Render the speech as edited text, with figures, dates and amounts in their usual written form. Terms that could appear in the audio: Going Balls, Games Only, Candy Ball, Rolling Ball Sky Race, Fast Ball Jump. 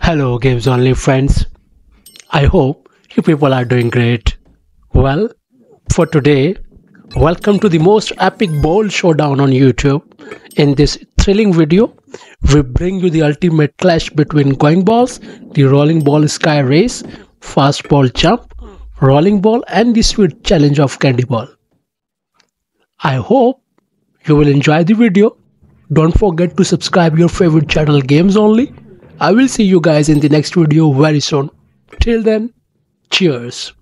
Hello Games Only friends, I hope you people are doing great. Well, for today, welcome to the most epic ball showdown on YouTube. In this thrilling video, we bring you the ultimate clash between Going Balls, the Rolling Ball Sky Race, Fast Ball Jump, Rolling Ball and the sweet challenge of Candy Ball. I hope you will enjoy the video. Don't forget to subscribe your favorite channel Games Only. I will see you guys in the next video very soon. Till then, cheers.